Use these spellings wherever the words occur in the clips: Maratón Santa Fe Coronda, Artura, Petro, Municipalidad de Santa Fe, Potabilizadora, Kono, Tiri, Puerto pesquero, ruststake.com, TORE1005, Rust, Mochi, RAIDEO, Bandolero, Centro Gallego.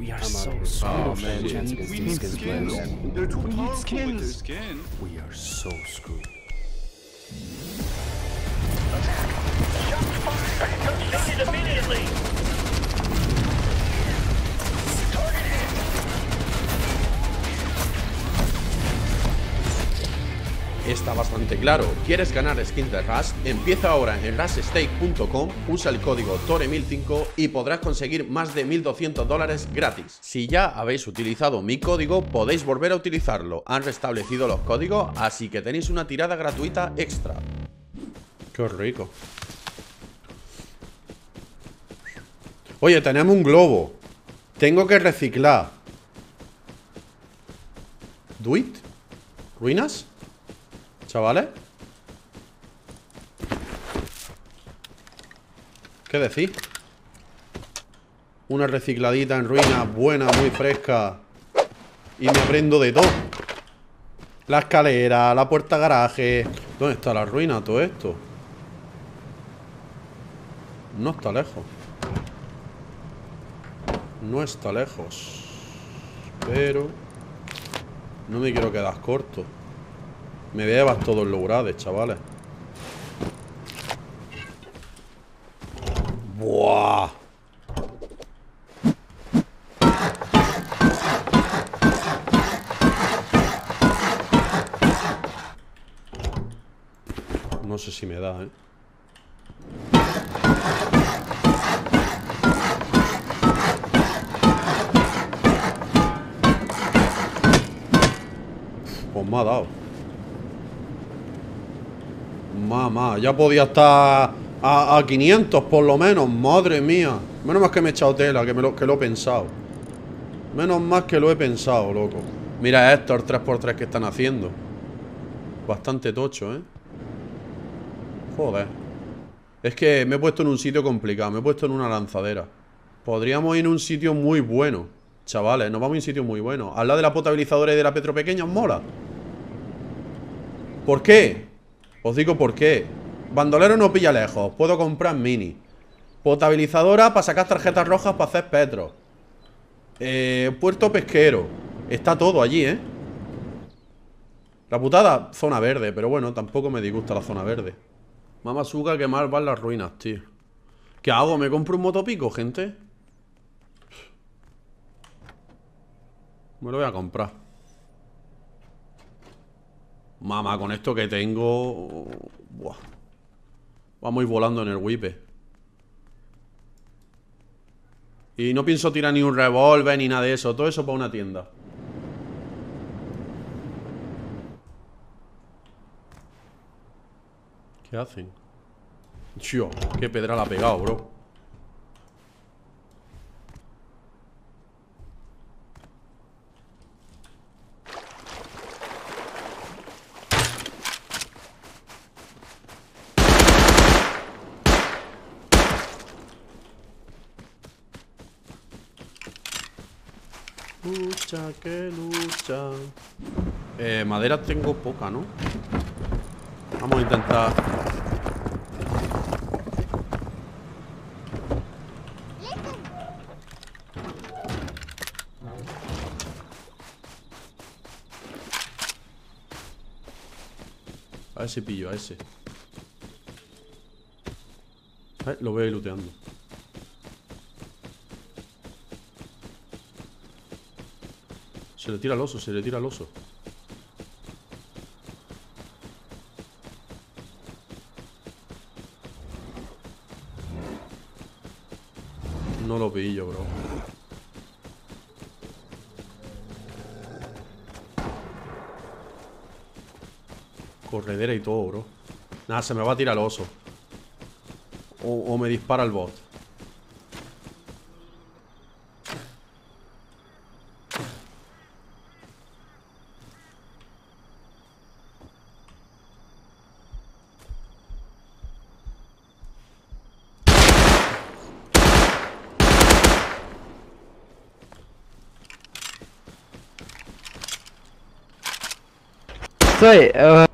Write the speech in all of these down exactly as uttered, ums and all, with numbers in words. We are so screwed. We need skins. They're too powerful with their skin. We are so screwed. Attack! Shot fired! Shot immediately! Target hit! Está bastante claro. ¿Quieres ganar skins de Rust? Empieza ahora en rust stake punto com, usa el código tore mil cinco y podrás conseguir más de mil doscientos dólares gratis. Si ya habéis utilizado mi código, podéis volver a utilizarlo. Han restablecido los códigos, así que tenéis una tirada gratuita extra. Qué rico. Oye, tenemos un globo. Tengo que reciclar. Do it. Ruinas. Chavales. ¿Qué decís? Una recicladita en ruinas. Buena, muy fresca. Y me prendo de todo. La escalera, la puerta garaje. ¿Dónde está la ruina? Todo esto. No está lejos. No está lejos. Pero no me quiero quedar corto. Me voy a llevar todos los lugares, chavales. Buah. No sé si me da, eh. Me ha dado. Mamá, ya podía estar a, a quinientos por lo menos. Madre mía. Menos mal que me he echado tela, que, me lo, que lo he pensado. Menos mal que lo he pensado, loco. Mira estos tres por tres que están haciendo. Bastante tocho, ¿eh? Joder. Es que me he puesto en un sitio complicado. Me he puesto en una lanzadera. Podríamos ir a un sitio muy bueno. Chavales, nos vamos a un sitio muy bueno. Al lado de la potabilizadora y de la Petro pequeña, os mola. ¿Por qué? Os digo por qué. Bandolero no pilla lejos. Puedo comprar mini. Potabilizadora para sacar tarjetas rojas para hacer petro. Eh, Puerto pesquero. Está todo allí, ¿eh? La putada, zona verde. Pero bueno, tampoco me disgusta la zona verde. Mamasuga, que mal van las ruinas, tío. ¿Qué hago? ¿Me compro un motopico, gente? Me lo voy a comprar. Mamá, con esto que tengo... Buah. Vamos a ir volando en el wipe. Y no pienso tirar ni un revólver ni nada de eso. Todo eso para una tienda. ¿Qué hacen? Tío, qué pedra la ha pegado, bro. Lucha, que lucha. Eh, madera tengo poca, ¿no? Vamos a intentar. A ese pillo, a ese. Eh, lo voy a ir looteando. Se le tira al oso, se le tira al oso. No lo pillo, bro. Corredera y todo, bro. Nada, se me va a tirar al oso. O, o me dispara el bot. Soy, uh...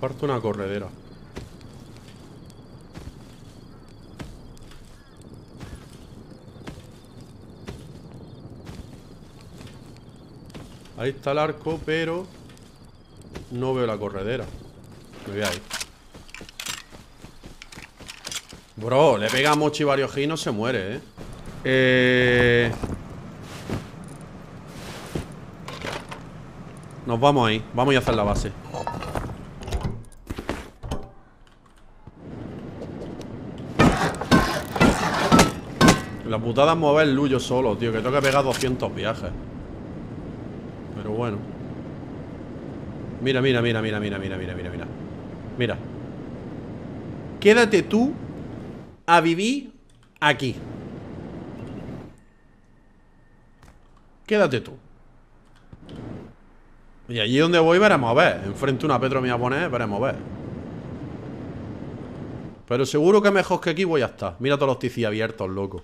Falta una corredera. Ahí está el arco, pero no veo la corredera. Me voy a ir. Bro, le pega a Mochi varios giros y no se muere, ¿eh? Eh... Nos vamos ahí. Vamos a hacer la base. La putada es mover el luyo solo, tío. Que tengo que pegar doscientos viajes. Pero bueno. Mira, mira, mira, mira, mira, mira, mira, mira, mira. Mira. Quédate tú a vivir aquí. Quédate tú. Y allí donde voy veremos a ver. Enfrente una Petro me voy a poner, veremos a ver. Pero seguro que mejor que aquí voy a estar. Mira todos los T C abiertos, loco.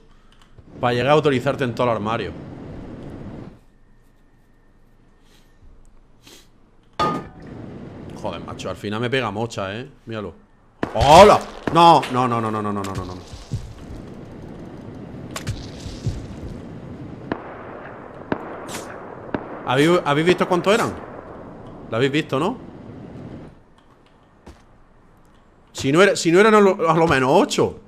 Para llegar a autorizarte en todo el armario. Joder, macho, al final me pega Mocha, eh. Míralo. ¡Hola! No, no, no, no, no, no, no, no, no, no. ¿Habéis visto cuántos eran? ¿Lo habéis visto, no? Si no, era, si no eran a lo, a lo menos ocho.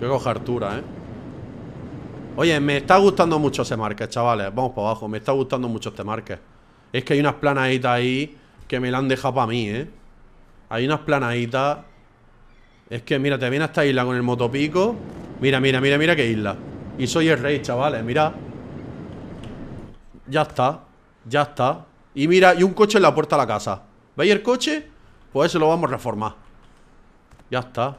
Voy a coger Artura, eh. Oye, me está gustando mucho ese market, chavales. Vamos para abajo, me está gustando mucho este market. Es que hay unas planaditas ahí que me la han dejado para mí, eh. Hay unas planaditas. Es que, mira, te viene a esta isla con el motopico. Mira, mira, mira, mira qué isla. Y soy el rey, chavales, mira. Ya está. Ya está. Y mira, y un coche en la puerta de la casa. ¿Veis el coche? Pues eso lo vamos a reformar. Ya está.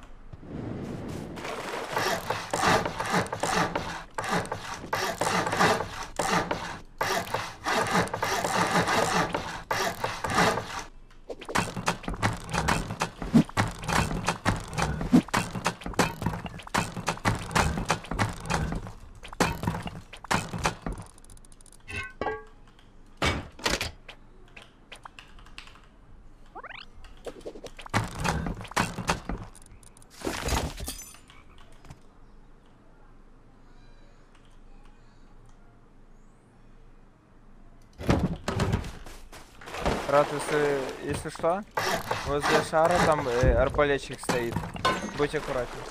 Брат, если, если что, возле шара там э, арбалетчик стоит. Будь аккуратнее.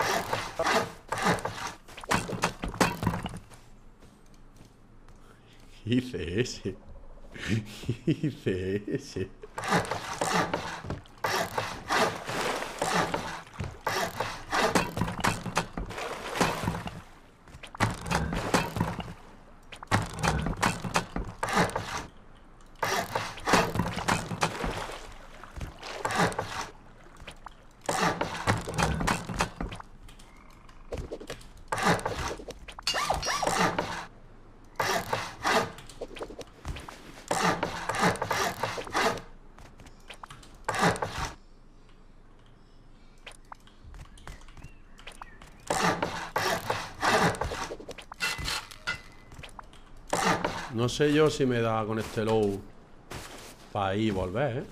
Hice ese. Hice ese. No sé yo si me da con este low para ahí volver, ¿eh?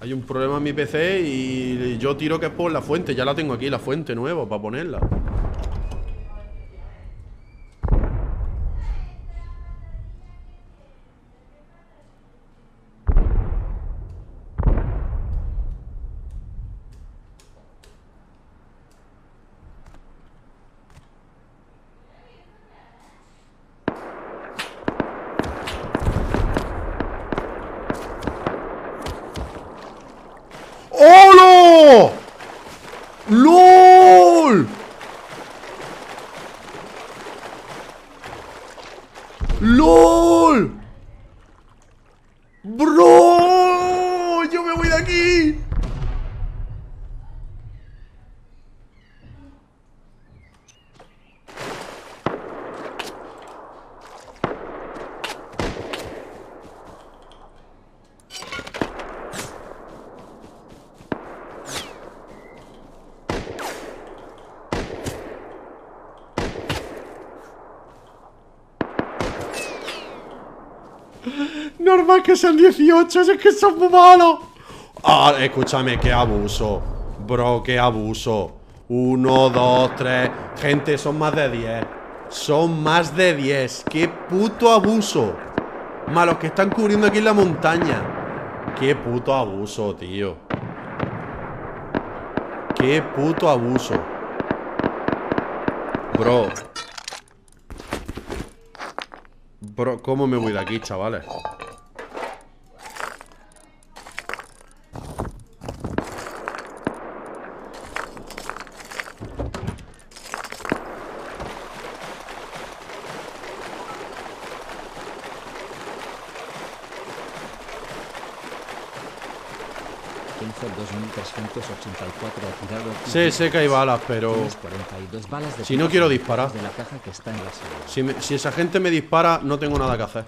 Hay un problema en mi P C y yo tiro que es por la fuente. Ya la tengo aquí, la fuente nueva, para ponerla. Normal que sean dieciocho, es que son muy malos. Ah, escúchame, qué abuso. Bro, qué abuso. Uno, dos, tres. Gente, son más de diez. Son más de diez. Qué puto abuso. Más los que están cubriendo aquí en la montaña. Qué puto abuso, tío. Qué puto abuso. Bro. Bro, ¿cómo me voy de aquí, chavales? dos mil trescientos ochenta y cuatro ha tirado. Sí, sé que hay balas, pero balas de si no quiero disparar de la caja que está en la si, me, si esa gente me dispara, no tengo nada que hacer.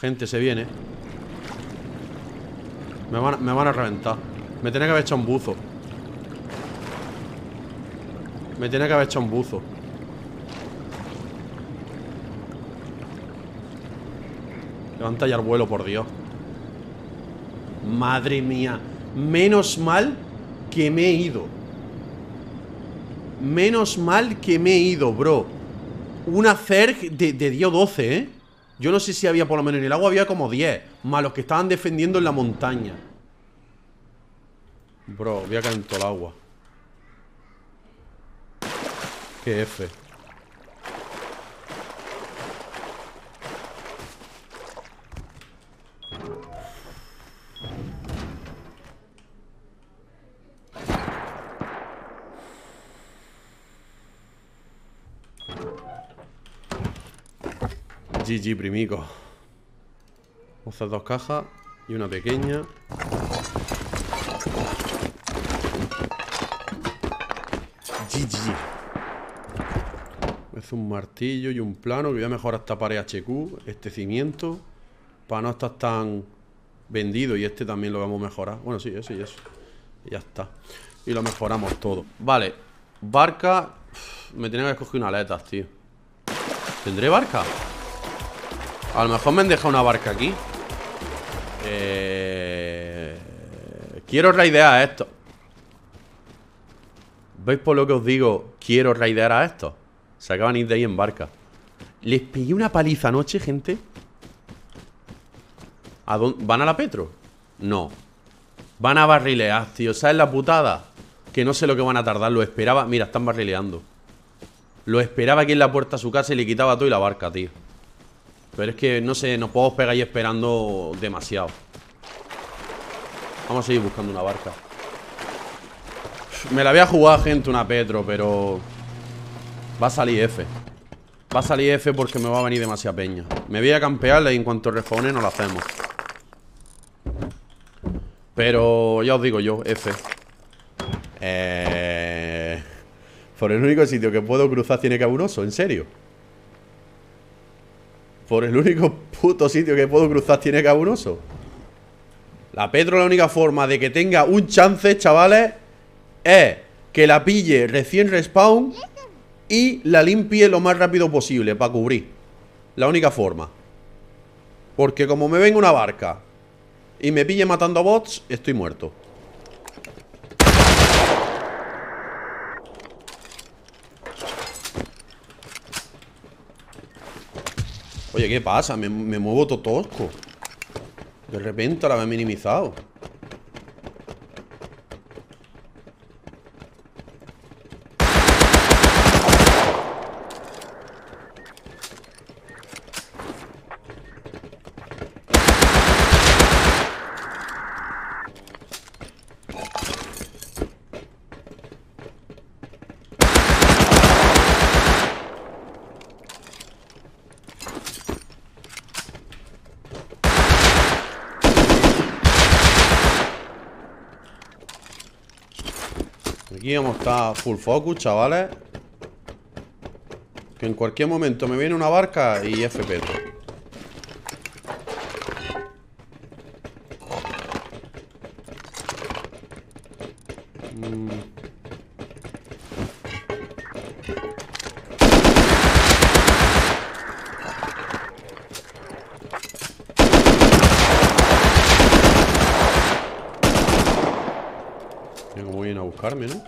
Gente, se viene. Me van, me van a reventar. Me tenía que haber hecho un buzo. Me tenía que haber hecho un buzo. Levanta ya el vuelo, por Dios. Madre mía. Menos mal que me he ido. Menos mal que me he ido, bro. Una C E R G de, de día doce, ¿eh? Yo no sé si había, por lo menos en el agua había como diez. Más los que estaban defendiendo en la montaña. Bro, voy a caer en todo el agua. Qué F. G G, primico. Vamos a hacer dos cajas y una pequeña. G G. Es un martillo y un plano. Que voy a mejorar esta pared H Q, este cimiento, para no estar tan vendido. Y este también lo vamos a mejorar. Bueno, sí, eso y eso. Y ya está. Y lo mejoramos todo. Vale, barca. Uf, me tenía que escoger una aleta, tío. ¿Tendré barca? A lo mejor me han dejado una barca aquí. eh... Quiero raidear a esto. ¿Veis por lo que os digo? Quiero raidear a esto. Se acaban de ir de ahí en barca. Les pegué una paliza anoche, gente. ¿A dónde? ¿Van a la Petro? No. Van a barrilear, tío. ¿Sabes la putada? Que no sé lo que van a tardar. Lo esperaba. Mira, están barrileando. Lo esperaba aquí en la puerta de su casa y le quitaba todo y la barca, tío. Pero es que, no sé, nos podemos pegar ahí esperando demasiado. Vamos a seguir buscando una barca. Me la voy a jugar, gente, una Petro, pero... va a salir F. Va a salir F porque me va a venir demasiada peña. Me voy a campearla y en cuanto refone no la hacemos. Pero ya os digo yo, F. Eh... Por el único sitio que puedo cruzar tiene caburoso, ¿en serio? Por el único puto sitio que puedo cruzar tiene que haber un oso. La Petro, la única forma de que tenga un chance, chavales, es que la pille recién respawn y la limpie lo más rápido posible para cubrir. La única forma. Porque como me venga una barca y me pille matando a bots, estoy muerto. Oye, ¿qué pasa? Me, me muevo totosco. De repente la me he minimizado. Aquí vamos a estar full focus, chavales. Que en cualquier momento me viene una barca y F P. Mm. buscarme, ¿no?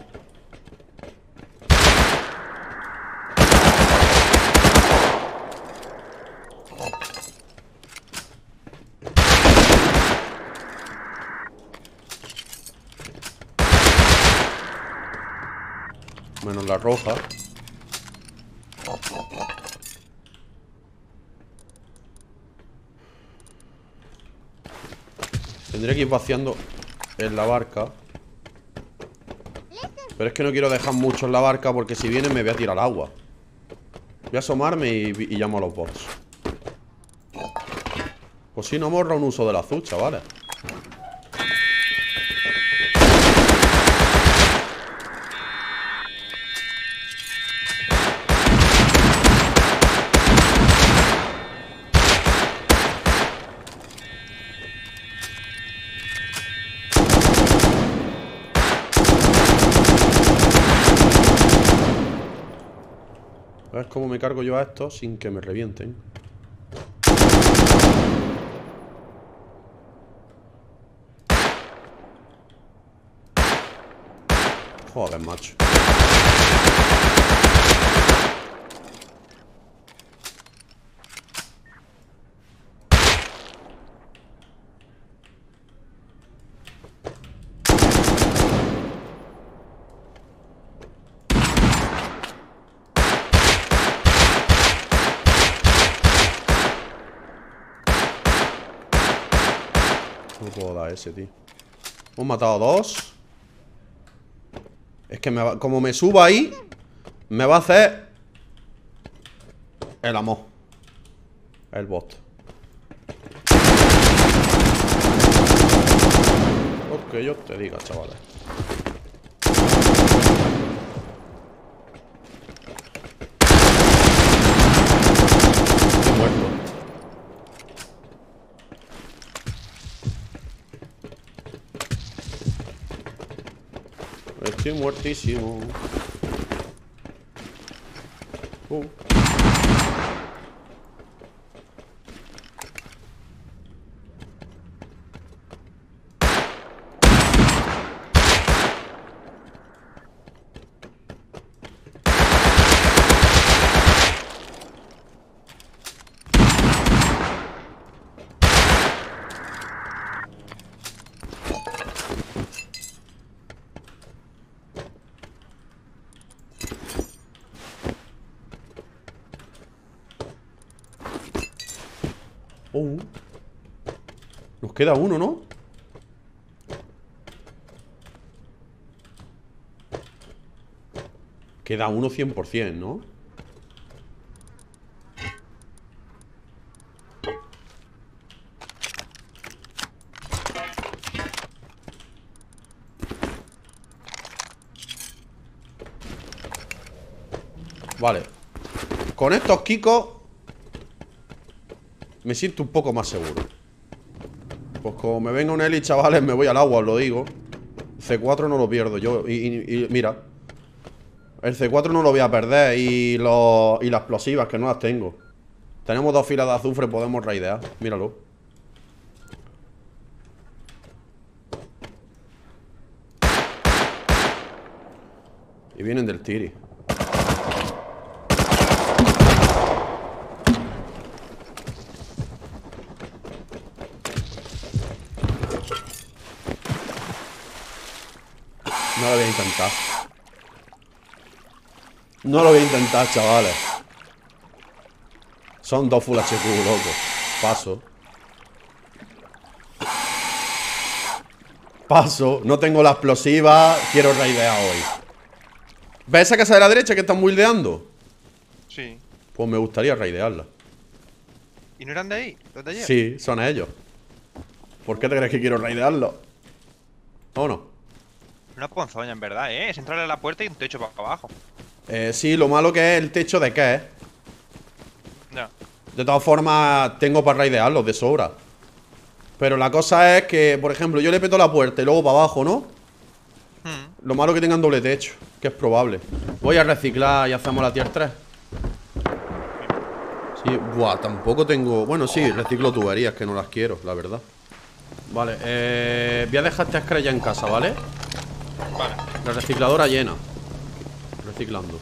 Menos la roja. Tendré que ir vaciando en la barca. Pero es que no quiero dejar mucho en la barca, porque si vienen me voy a tirar al agua. Voy a asomarme y, y llamo a los bots. Pues si no morra un uso de la azul, chavales. A ver cómo me cargo yo a esto sin que me revienten. Joder, macho. No puedo dar ese, tío. Hemos matado a dos. Es que me va, como me suba ahí, me va a hacer el amor. El bot. Porque yo te diga, chavales. Estoy muertísimo. uh. Oh. Nos queda uno, ¿no? Queda uno cien por cien, ¿no? Vale. Con estos kikos me siento un poco más seguro. Pues como me venga un heli, chavales, me voy al agua, os lo digo. C cuatro no lo pierdo yo. Y, y, y mira, el C cuatro no lo voy a perder. Y, los, y las explosivas, que no las tengo. Tenemos dos filas de azufre, podemos raidear. Míralo. Y vienen del Tiri. No lo voy a intentar. No lo voy a intentar, chavales. Son dos full H Q, loco. Paso. Paso. No tengo la explosiva. Quiero raidear hoy. ¿Ves esa casa de la derecha que están buildeando? Sí. Pues me gustaría raidearla. ¿Y no eran de ahí? ¿Los de ayer? Sí, son ellos. ¿Por qué te crees que quiero raidearlo? ¿O no? Una ponzoña, en verdad, ¿eh? Es entrar a la puerta y un techo para abajo. Eh, sí, lo malo que es el techo de qué, ¿eh? No. De todas formas, tengo para raidearlos de sobra. Pero la cosa es que, por ejemplo, yo le peto la puerta y luego para abajo, ¿no? Hmm. Lo malo que tengan doble techo, que es probable. Voy a reciclar y hacemos la tier tres. Sí, buah, tampoco tengo... Bueno, sí, reciclo tuberías, que no las quiero, la verdad. Vale, eh... voy a dejar esta escala ya en casa, ¿vale? Vale. La recicladora llena. Reciclando.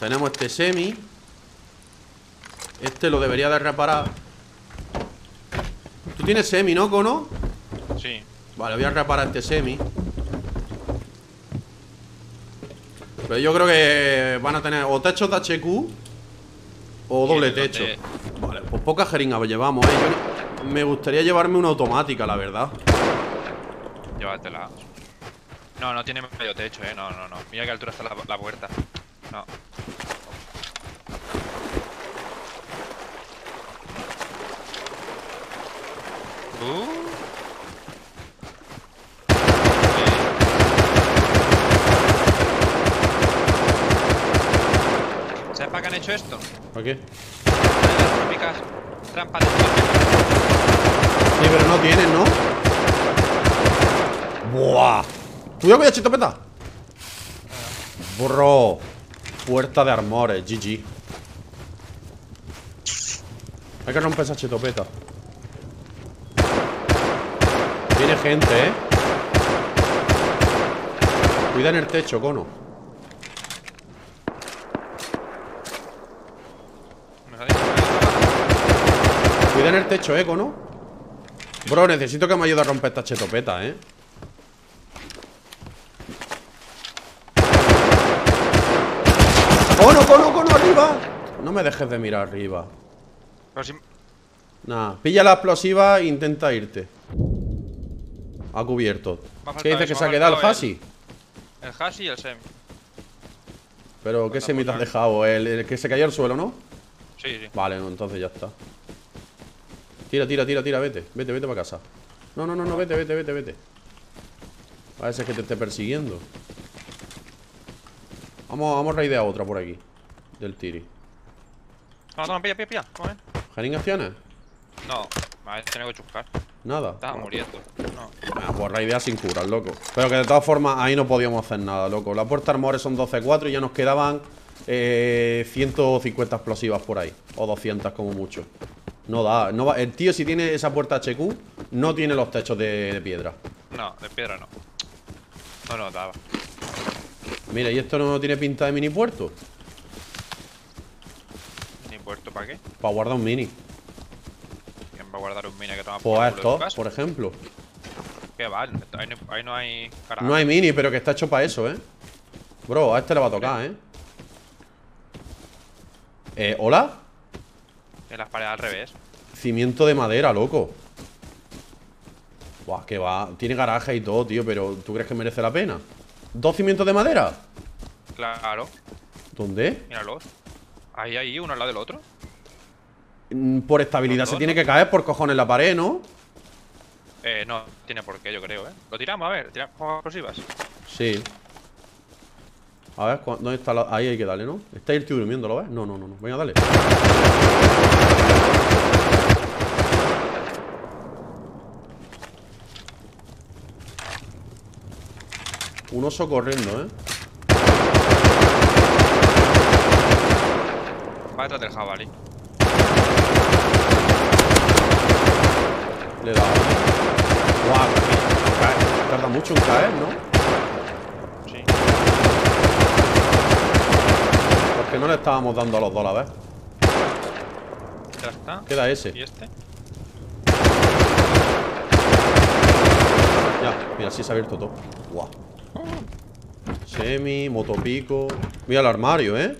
Tenemos este semi. Este lo debería de reparar. Tú tienes semi, ¿no, Kono? Sí. Vale, voy a reparar este semi. Pero yo creo que van a tener o techo de H Q o doble techo. Vale, pues poca jeringa llevamos, eh. Yo me gustaría llevarme una automática, la verdad. Llévatela. No, no tiene medio techo, eh. No, no, no. Mira qué altura está la, la puerta. No. Uh. ¿Para qué han hecho esto? ¿Para qué? Las típicas trampas de torque. Sí, pero no tienen, ¿no? ¡Buah! ¡Cuidado, cuidado, chitopeta! Bro. Puerta de armores, G G. Hay que romper esa chitopeta. Viene gente, ¿eh? Cuida en el techo, Kono. Cuidado en el techo, eh, Kono. Bro, necesito que me ayude a romper esta chetopeta, eh. ¡Kono, Kono, Kono! ¡Arriba! No me dejes de mirar arriba. Si... Nah, pilla la explosiva e intenta irte. Ha cubierto. ¿Qué dices que se ha quedado el Hasi? El Hasi y el Semi. Pero, ¿qué Semi te has dejado? ¿El, el que se cayó al suelo, no? Sí, sí. Vale, no, entonces ya está. Tira, tira, tira, tira, vete, vete, vete para casa. No, no, no, no, vete, vete, vete, vete. A ver si es que te esté persiguiendo. Vamos, vamos a raidear otra por aquí. Del Tiri. No, no, pilla, pilla, pilla. ¿Jeringas tienes? No, a ver, tengo que chuscar. Nada. Estaba muriendo. No. Bueno, pues raidear sin curas, loco. Pero que de todas formas ahí no podíamos hacer nada, loco. La puerta armores son doce cuatro y ya nos quedaban eh, ciento cincuenta explosivas por ahí. O doscientas como mucho. No da, no va. El tío si tiene esa puerta H Q no tiene los techos de, de piedra. No, de piedra no. No, no, daba. Mira, ¿y esto no tiene pinta de mini puerto? ¿Mini puerto para qué? Para guardar un mini. ¿Quién va a guardar un mini que toma por el culo? Pues esto, por ejemplo. Qué vale, ahí no, ahí no hay... Carajo. No hay mini, pero que está hecho para eso, eh. Bro, a este le va a tocar, eh. Eh, ¿hola? En las paredes al revés. Cimiento de madera, loco. Buah, que va. Tiene garaje y todo, tío. Pero ¿tú crees que merece la pena? ¿Dos cimientos de madera? Claro. ¿Dónde? Míralos. Ahí, ahí, uno al lado del otro. Por estabilidad se tiene que caer por cojones la pared, ¿no? Eh, no tiene por qué, yo creo, ¿eh? Lo tiramos, a ver. Tiramos explosivas. Sí. A ver, ¿dónde está la...? Ahí hay que darle, ¿no? Está el tío durmiendo, ¿lo ves? No, no, no, no. Venga, dale. Un oso corriendo, ¿eh? Va detrás del jabalí. Le he dado. Guau, wow, tarda mucho en caer, ¿no? Que no le estábamos dando a los dos a la vez. Ya está. Queda ese. ¿Y este? Ya, mira, sí se ha abierto todo. Guau. Semi, motopico. Mira el armario, ¿eh?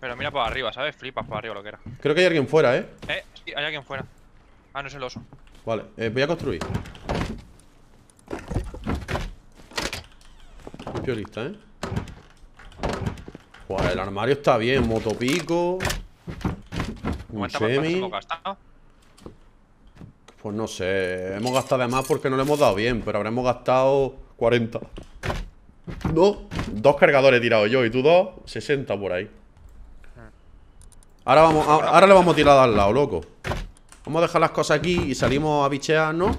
Pero mira para arriba, ¿sabes? Flipas para arriba lo que era. Creo que hay alguien fuera, ¿eh? Eh, sí, hay alguien fuera. Ah, no es el oso. Vale, eh, voy a construir. Muy piolista, ¿eh? Pues el armario está bien, motopico. Un semi. ¿Hemos gastado? Pues no sé, hemos gastado de más porque no le hemos dado bien, pero habremos gastado cuarenta. No, dos cargadores he tirado yo y tú dos, sesenta por ahí. Ahora vamos, a, ahora le vamos a tirar al lado, loco. Vamos a dejar las cosas aquí y salimos a bichear, ¿no?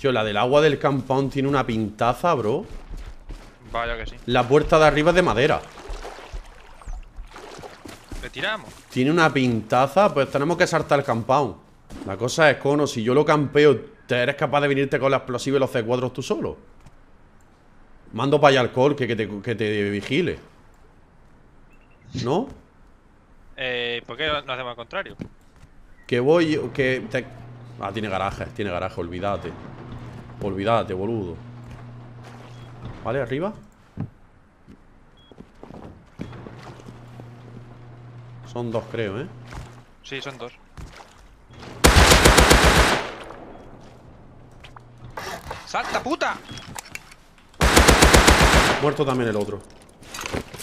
Tío, la del agua del compound tiene una pintaza, bro. Vaya que sí. La puerta de arriba es de madera. ¿Le tiramos? Tiene una pintaza. Pues tenemos que saltar el compound. La cosa es, Kono, si yo lo campeo, ¿te eres capaz de venirte con la explosiva y los C cuatro tú solo? Mando para allá alcohol que, que, te, que te vigile, ¿no? Eh, ¿Por qué no hacemos al contrario? Que voy... que te... Ah, tiene garaje, tiene garaje, olvídate. Olvídate, boludo. Vale, arriba. Son dos, creo, ¿eh? Sí, son dos. ¡Salta, puta! Muerto también el otro.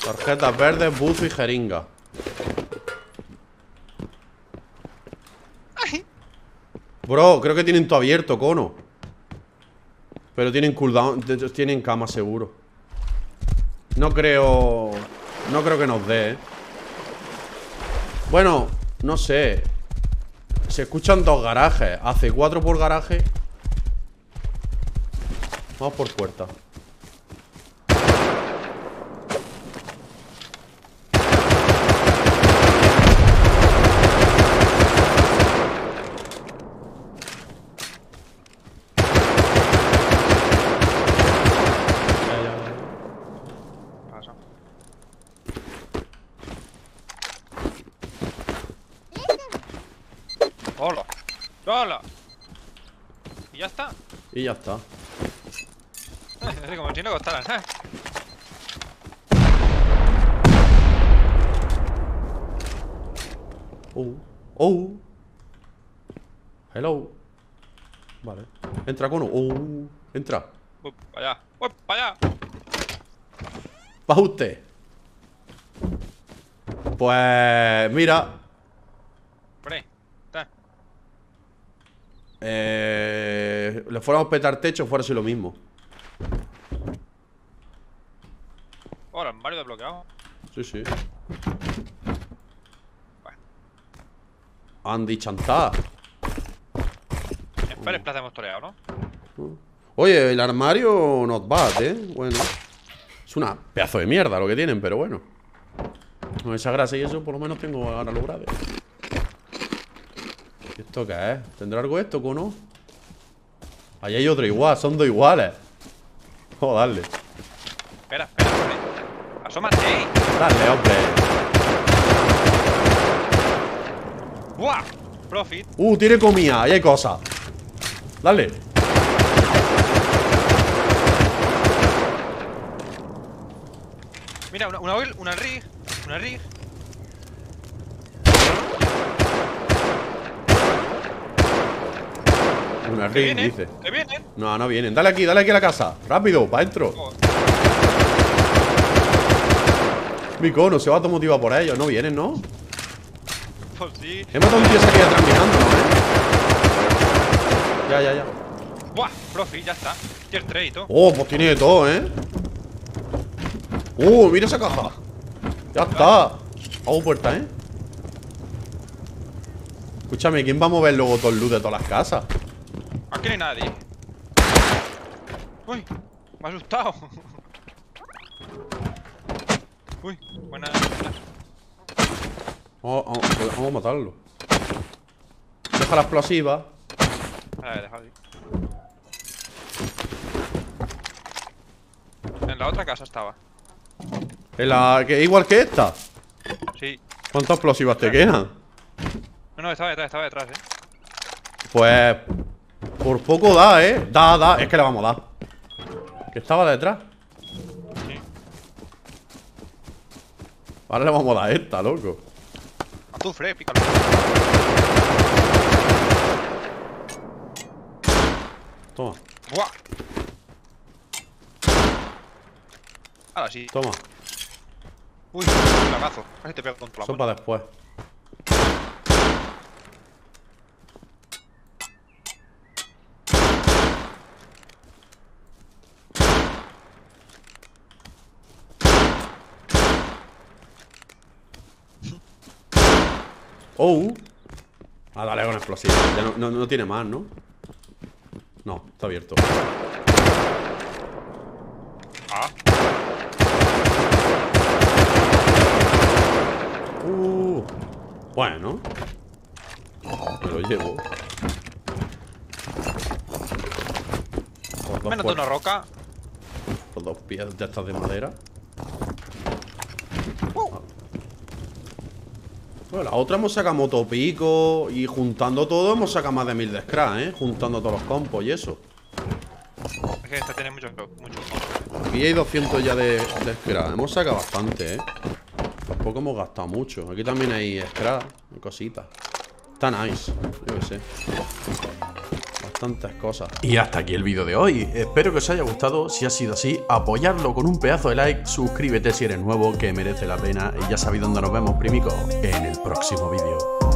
Tarjetas verdes, buzo y jeringa. Ay. Bro, creo que tienen todo abierto, Kono. Pero tienen cooldown. Tienen cama, seguro. No creo... No creo que nos dé, ¿eh? Bueno, no sé. Se escuchan dos garajes. Hace cuatro por garaje. Vamos por puerta. Hola. Hola. Y ya está. Y ya está. Como si no costaran, ¿eh? Oh, oh. Hello. Vale. Entra, Kono. Oh, entra. Voy para allá. Voy para allá. Baja usted. Pues mira. Pre. Está. Eh. Le fuéramos a petar techo, fuera así lo mismo. Ahora, en varios desbloqueados. Sí, sí. Bueno. Andy chantada. Espera, es plaza hemos toreado, ¿no? Oye, el armario not bad, ¿eh? Bueno. Es una pedazo de mierda lo que tienen, pero bueno. Con esa grasa y eso, por lo menos tengo ahora lo grave. ¿Esto qué es? ¿Tendrá algo esto, Kono? Ahí hay otro igual, son dos iguales. Joderle. Espera, espera. ¡Asómate! ¡Dale, hombre! ¡Buah! Profit. ¡Uh! Tiene comida. Ahí hay cosas. ¡Dale! Mira, una, una oil, una rig. Una rig. Una rig, vienen, dice. ¡Que vienen! No, no vienen. Dale aquí, dale aquí a la casa. ¡Rápido! ¡Para adentro! Oh. Mi Kono, se va automotivado por ellos. No vienen, ¿no? Pues sí. He matado a un tío ese que ya terminando, ¿no? Ya, ya, ya. Buah, profi, ya está. Tier tres y todo. Oh, pues tiene de todo, ¿eh? Uh, mira esa caja. Ya está. Hago puerta, ¿eh? Escúchame, ¿quién va a mover luego todo el loot de todas las casas? Aquí no hay nadie. Uy, me ha asustado. Uy, buena. Oh, oh, vamos a matarlo. Deja la explosiva. A ver, deja ahí. En la otra casa estaba. ¿En la que igual que esta? Sí. ¿Cuántas explosivas te quedan? No, no, estaba detrás, estaba detrás, eh. Pues por poco da, eh. Da, da, es que le vamos a dar. Que estaba detrás. Ahora le vamos a dar esta, loco. Azufre, pícalo. Toma. Buah. Ahora sí. Toma. Uy, un lagazo. Casi te pego contra la mano. Sopa después. Oh. Ah, dale con explosivo. Ya no, no, no tiene más, ¿no? No, está abierto. Ah. Uh. Bueno, me lo llevo. Menos de una roca. Los dos pies ya están de madera. Uh. Bueno, la otra hemos sacado motopico. Y juntando todo hemos sacado más de mil de scrap, ¿eh? Juntando todos los compos y eso. Es que esta tiene muchos mucho. Aquí hay doscientos ya de, de scrap. Hemos sacado bastante, ¿eh? Tampoco hemos gastado mucho. Aquí también hay scrap y cositas. Está nice, yo qué sé. Tantas cosas. Y hasta aquí el vídeo de hoy. Espero que os haya gustado. Si ha sido así, apoyadlo con un pedazo de like. Suscríbete si eres nuevo, que merece la pena. Y ya sabéis dónde nos vemos, primico, en el próximo vídeo.